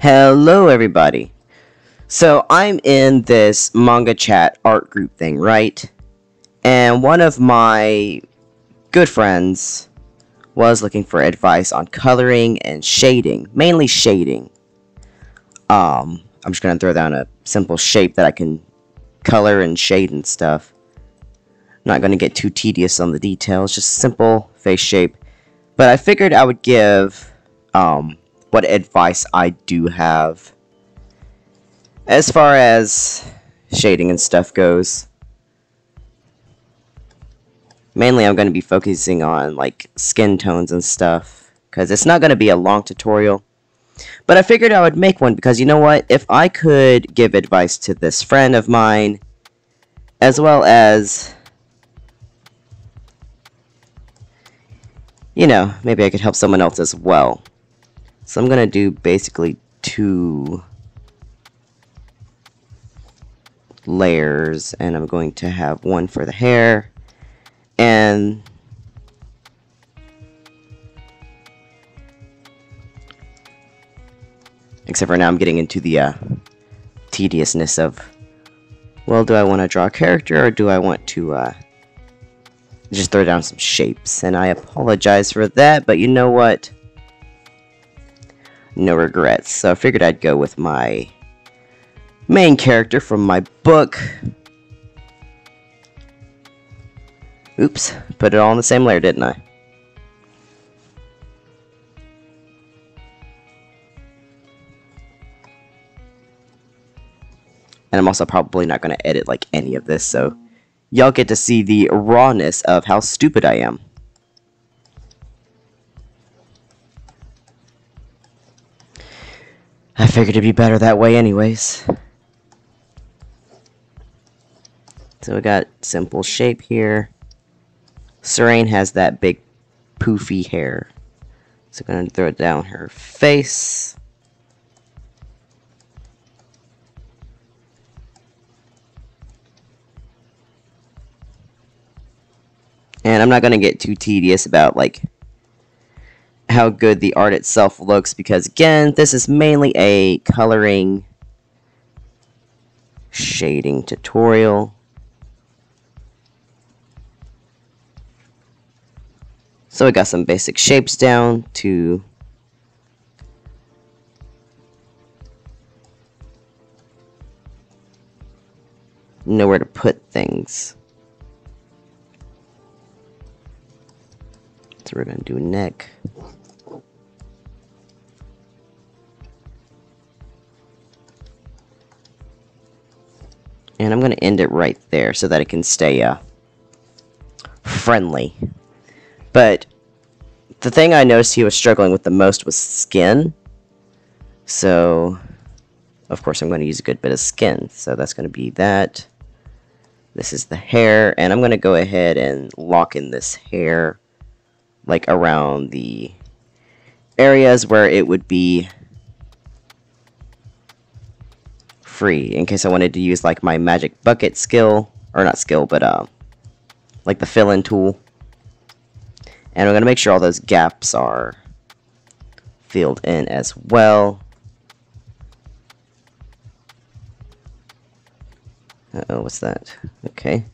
Hello everybody. So I'm in this manga chat art group thing, right? And one of my good friends was looking for advice on coloring and shading, mainly shading. I'm just gonna throw down a simple shape that I can color and shade and stuff. I'm not gonna get too tedious on the details, just simple face shape. But I figured I would give what advice I do have as far as shading and stuff goes. Mainly I'm going to be focusing on like skin tones and stuff, because it's not going to be a long tutorial, but I figured I would make one because, you know what, if I could give advice to this friend of mine, as well as, you know, maybe I could help someone else as well. So I'm going to do basically two layers, and I'm going to have one for the hair and except for now I'm getting into the tediousness of, well, do I want to draw a character or do I want to just throw down some shapes? And I apologize for that, but you know what? No regrets. So I figured I'd go with my main character from my book. Oops, put it all in the same layer, didn't I? And I'm also probably not going to edit like any of this, so y'all get to see the rawness of how stupid I am. I figured it'd be better that way anyways. So we got simple shape here. Serene has that big poofy hair. So I'm gonna throw it down her face. And I'm not gonna get too tedious about like how good the art itself looks, because again, this is mainly a coloring shading tutorial. So I got some basic shapes down to know where to put things. So we're gonna do a neck. And I'm going to end it right there so that it can stay friendly. But the thing I noticed he was struggling with the most was skin. So, of course, I'm going to use a good bit of skin. So that's going to be that. This is the hair. And I'm going to go ahead and lock in this hair, like around the areas where it would be free, in case I wanted to use like my magic bucket skill, or not skill, but like the fill-in tool. And I'm gonna make sure all those gaps are filled in as well. Uh-oh, what's that? Okay,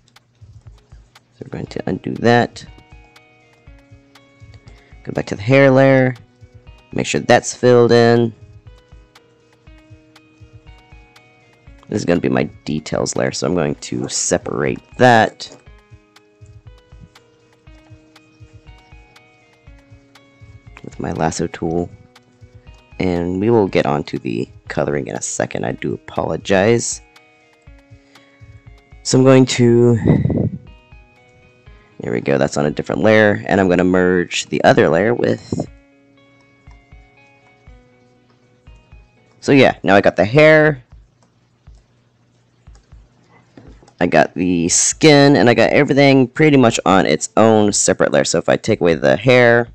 so we're going to undo that, go back to the hair layer, make sure that's filled in. This is going to be my details layer, so I'm going to separate that. With my lasso tool. And we will get onto the coloring in a second, I do apologize. So I'm going to... There we go, that's on a different layer. And I'm going to merge the other layer with... So yeah, now I got the hair. I got the skin, and I got everything pretty much on its own separate layer. So if I take away the hair,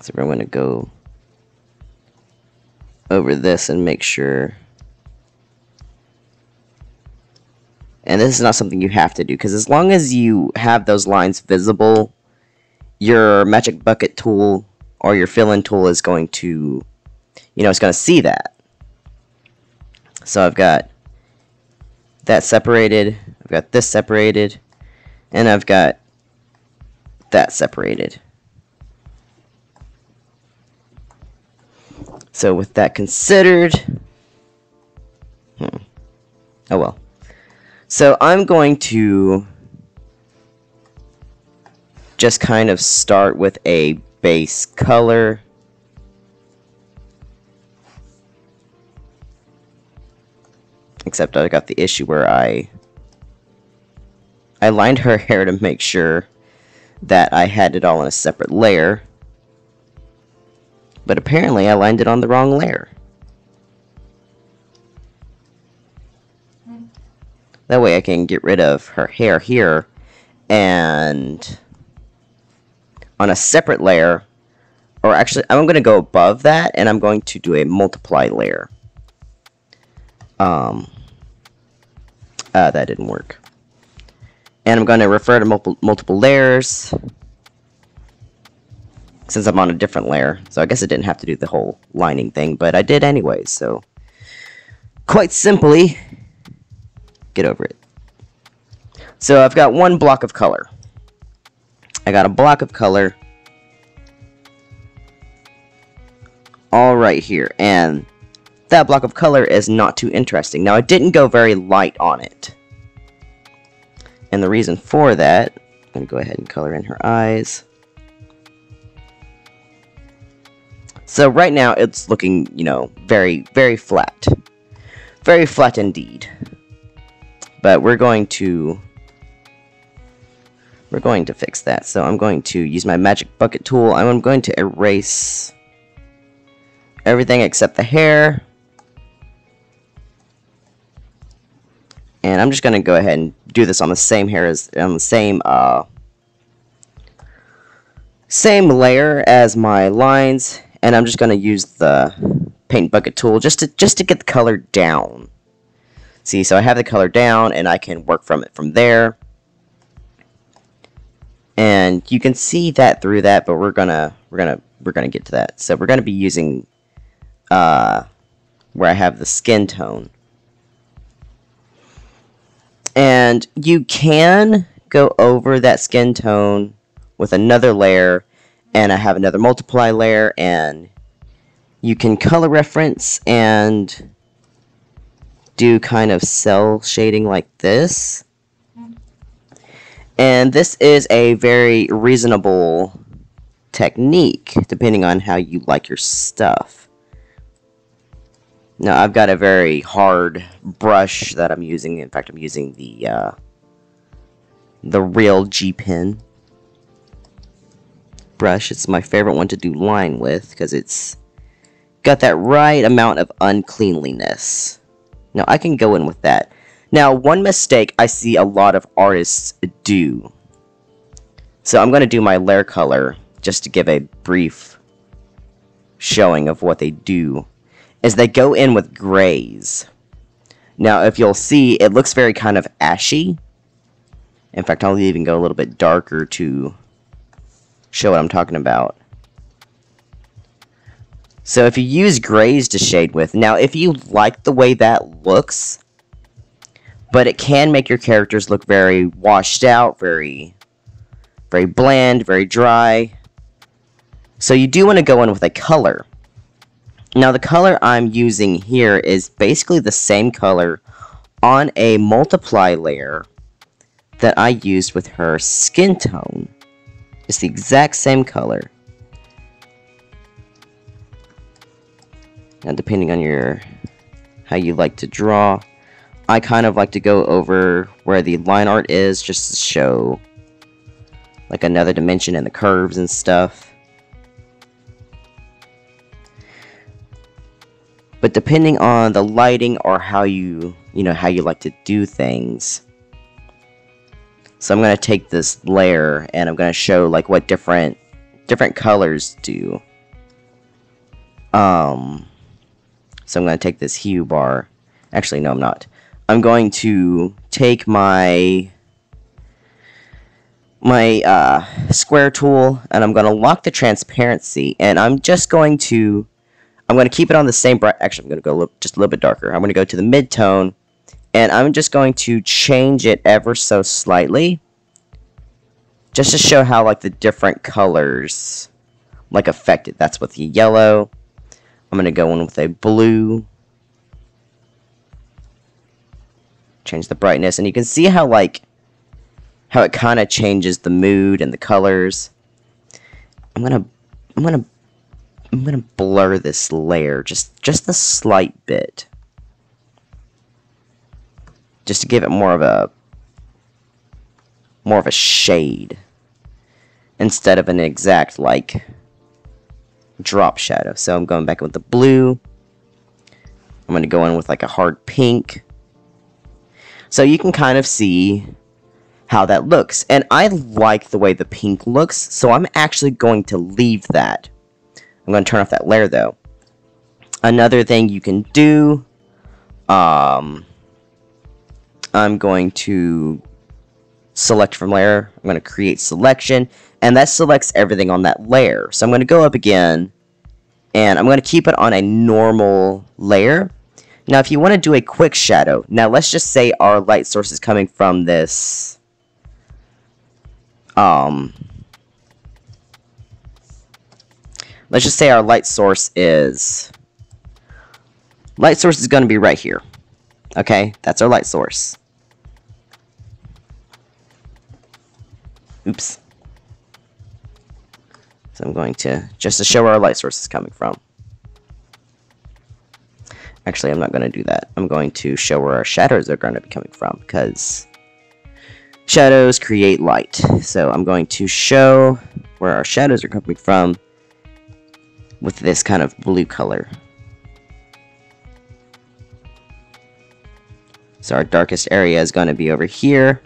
so we're going to go over this and make sure And this is not something you have to do, because as long as you have those lines visible, your magic bucket tool or your fill-in tool is going to, you know, it's going to see that. So I've got that separated, I've got this separated, and I've got that separated. So with that considered, oh well. So I'm going to just kind of start with a base color. Except I got the issue where I lined her hair to make sure that I had it all in a separate layer. But apparently I lined it on the wrong layer. That way I can get rid of her hair here, and on a separate layer, or actually I'm going to go above that and I'm going to do a multiply layer. That didn't work. And I'm going to refer to multiple layers, since I'm on a different layer. So I guess I didn't have to do the whole lining thing, but I did anyway, so quite simply, get over it. So I've got one block of color. I got a block of color all right here, and that block of color is not too interesting. Now I didn't go very light on it, and the reason for that, I'm gonna go ahead and color in her eyes. So right now it's looking, you know, very, very flat. Very flat indeed. But we're going to fix that. So I'm going to use my magic bucket tool. I'm going to erase everything except the hair. And I'm just going to go ahead and do this on the same hair as on the same layer as my lines, and I'm just going to use the paint bucket tool just to get the color down. See, so I have the color down, and I can work from it from there. And you can see that through that, but we're gonna get to that. So we're gonna be using where I have the skin tone. And you can go over that skin tone with another layer, and I have another multiply layer, and you can color reference and do kind of cell shading like this. And this is a very reasonable technique depending on how you like your stuff. Now I've got a very hard brush that I'm using. In fact, I'm using the real G-Pen brush. It's my favorite one to do line with because it's got that right amount of uncleanliness. Now, I can go in with that. Now, one mistake I see a lot of artists do. So I'm going to do my layer color just to give a brief showing of what they do, is they go in with grays. Now, if you'll see, it looks very kind of ashy. In fact, I'll even go a little bit darker to show what I'm talking about. So if you use grays to shade with, now if you like the way that looks, but it can make your characters look very washed out, very bland, very dry. So you do want to go in with a color. Now the color I'm using here is basically the same color on a multiply layer that I used with her skin tone. It's the exact same color. Now, depending on your how you like to draw, I kind of like to go over where the line art is just to show like another dimension and the curves and stuff. But depending on the lighting or how you know how you like to do things. So I'm going to take this layer and I'm going to show like what different colors do. So I'm going to take this hue bar. Actually, no, I'm not. I'm going to take my square tool, and I'm going to lock the transparency, and I'm going to keep it on the same bright. Actually, I'm going to go just a little bit darker. I'm going to go to the mid-tone, and I'm just going to change it ever so slightly, just to show how like the different colors like affected. That's with the yellow. I'm going to go in with a blue. Change the brightness, and you can see how like how it kind of changes the mood and the colors. I'm gonna blur this layer just a slight bit, just to give it more of a shade instead of an exact like drop shadow. So I'm going back with the blue. I'm gonna go in with like a hard pink. So you can kind of see how that looks, and I like the way the pink looks, so I'm actually going to leave that. I'm going to turn off that layer though. Another thing you can do, I'm going to select from layer, I'm going to create selection, and that selects everything on that layer. So I'm going to go up again, and I'm going to keep it on a normal layer. Now, if you want to do a quick shadow, now let's just say our light source is coming from this, let's just say our light source is going to be right here. Okay, that's our light source. Oops. So I'm going to, just to show where our light source is coming from. Actually, I'm not going to do that. I'm going to show where our shadows are going to be coming from, because shadows create light. So I'm going to show where our shadows are coming from with this kind of blue color. So our darkest area is going to be over here.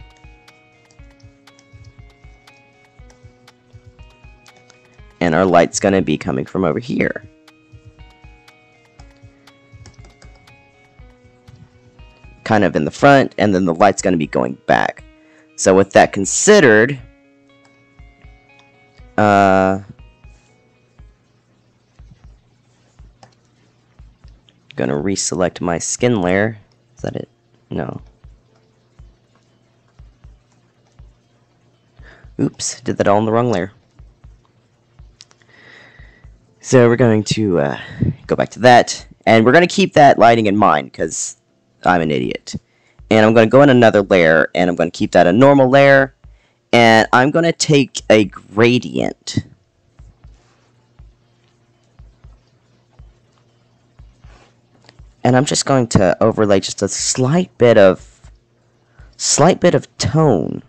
And our light's going to be coming from over here. Kind of in the front, and then the light's going to be going back. So with that considered, I'm going to reselect my skin layer. Is that it? No. Oops, did that all in the wrong layer. So we're going to go back to that, and we're going to keep that lighting in mind, because I'm an idiot. And I'm going to go in another layer, and I'm going to keep that a normal layer, and I'm going to take a gradient. And I'm just going to overlay just a slight bit of tone.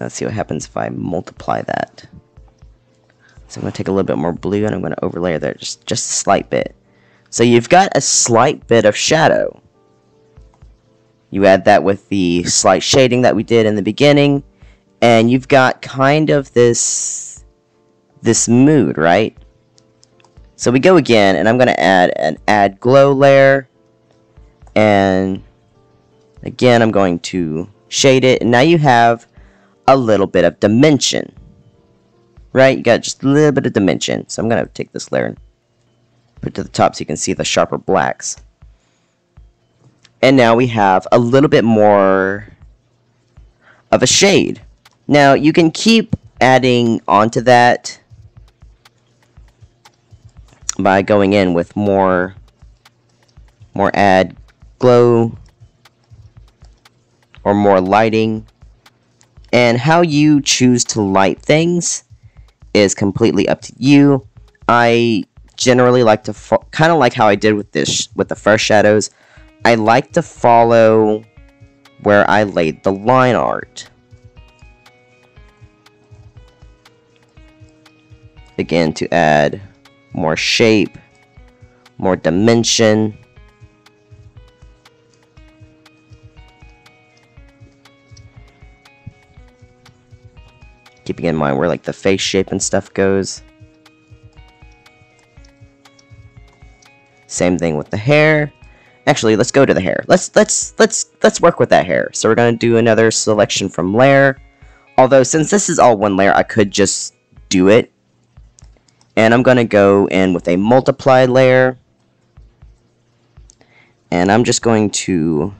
Let's see what happens if I multiply that. So I'm going to take a little bit more blue, and I'm going to overlay there just a slight bit. So you've got a slight bit of shadow. You add that with the slight shading that we did in the beginning, and you've got kind of this mood, right? So we go again, and I'm going to add an add glow layer, and again I'm going to shade it, and now you have a little bit of dimension, right? You got just a little bit of dimension. So I'm going to take this layer and put it to the top so you can see the sharper blacks. And now we have a little bit more of a shade. Now you can keep adding onto that by going in with more add glow or more lighting. And how you choose to light things is completely up to you. I generally like to kind of like how I did with this, with the first shadows. I like to follow where I laid the line art. Again, to add more shape, more dimension. keeping in mind where like the face shape and stuff goes. Same thing with the hair. Actually, let's go to the hair. Let's work with that hair. So we're gonna do another selection from layer. Although since this is all one layer, I could just do it. And I'm gonna go in with a multiply layer. And I'm just going to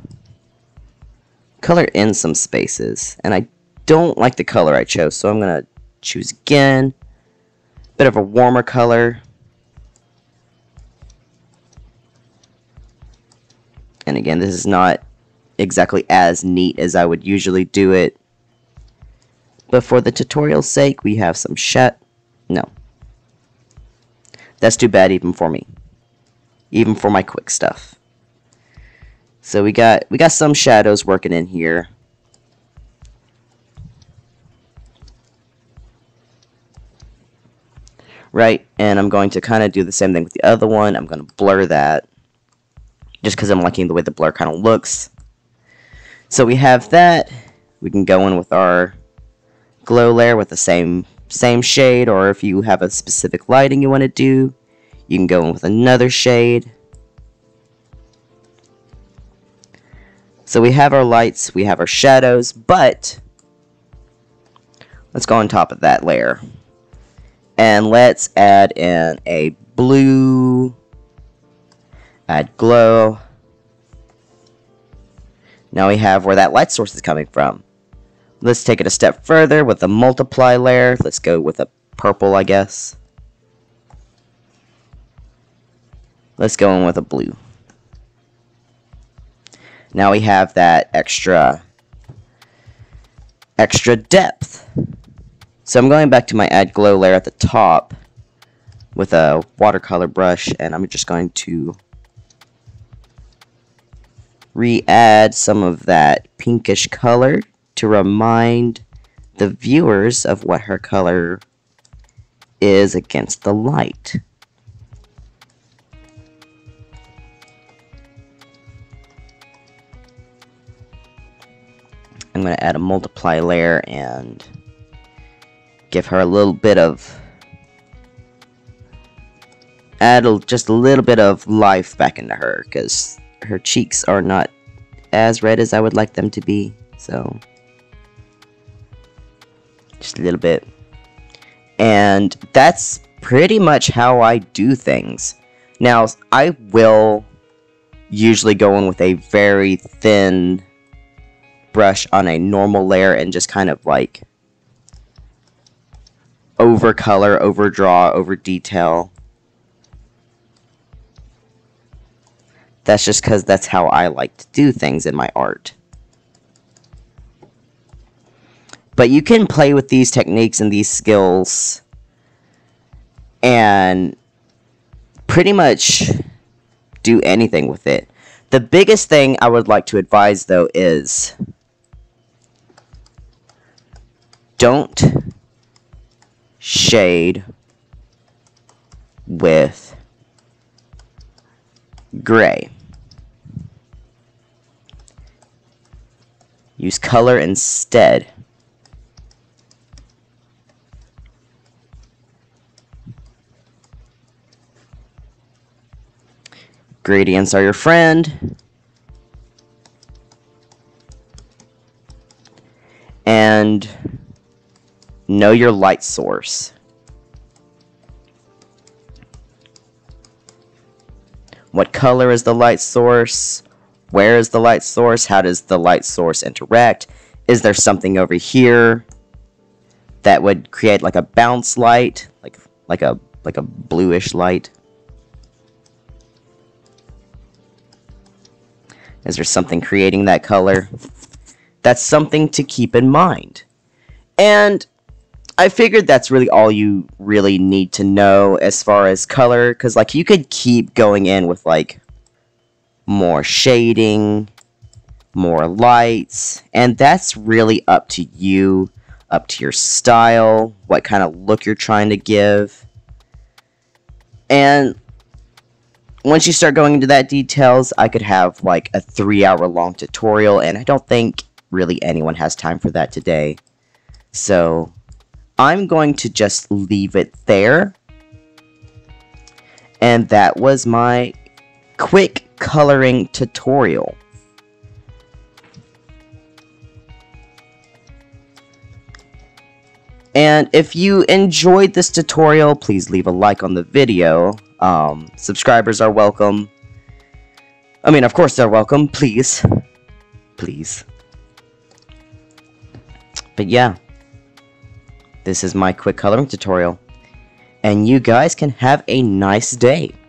color in some spaces. And I don't like the color I chose, so I'm gonna choose again. Bit of a warmer color. And again, this is not exactly as neat as I would usually do it. But for the tutorial's sake, we have some no. That's too bad even for me. Even for my quick stuff. So we got some shadows working in here. Right, and I'm going to kind of do the same thing with the other one. I'm going to blur that. Just because I'm liking the way the blur kind of looks. So we have that. We can go in with our glow layer with the same shade, or if you have a specific lighting you want to do, you can go in with another shade. So we have our lights, we have our shadows, but let's go on top of that layer. And let's add in a blue, add glow. Now we have where that light source is coming from. Let's take it a step further with a multiply layer. Let's go with a purple, I guess. Let's go in with a blue. Now we have that extra depth. So I'm going back to my add glow layer at the top with a watercolor brush, and I'm just going to re-add some of that pinkish color to remind the viewers of what her color is against the light. I'm going to add a multiply layer and give her a little bit of, just a little bit of life back into her, because her cheeks are not as red as I would like them to be, so just a little bit. And that's pretty much how I do things. Now, I will usually go in with a very thin brush on a normal layer and just kind of like over color, over draw, over detail. That's just because that's how I like to do things in my art. But you can play with these techniques and these skills and pretty much do anything with it. The biggest thing I would like to advise, though, is don't shade with gray. Use color instead. Gradients are your friend. And know your light source. What color is the light source? Where is the light source? How does the light source interact? Is there something over here that would create like a bounce light, like a bluish light? Is there something creating that color? That's something to keep in mind. And I figured that's really all you really need to know as far as color, because like you could keep going in with like more shading, more lights, and that's really up to you, up to your style, what kind of look you're trying to give. And once you start going into that details, I could have like a 3-hour long tutorial, and I don't think really anyone has time for that today. So I'm going to just leave it there. And that was my quick coloring tutorial. And if you enjoyed this tutorial, please leave a like on the video. Subscribers are welcome. I mean, of course they're welcome. Please. Please. But yeah. This is my quick coloring tutorial. And you guys can have a nice day.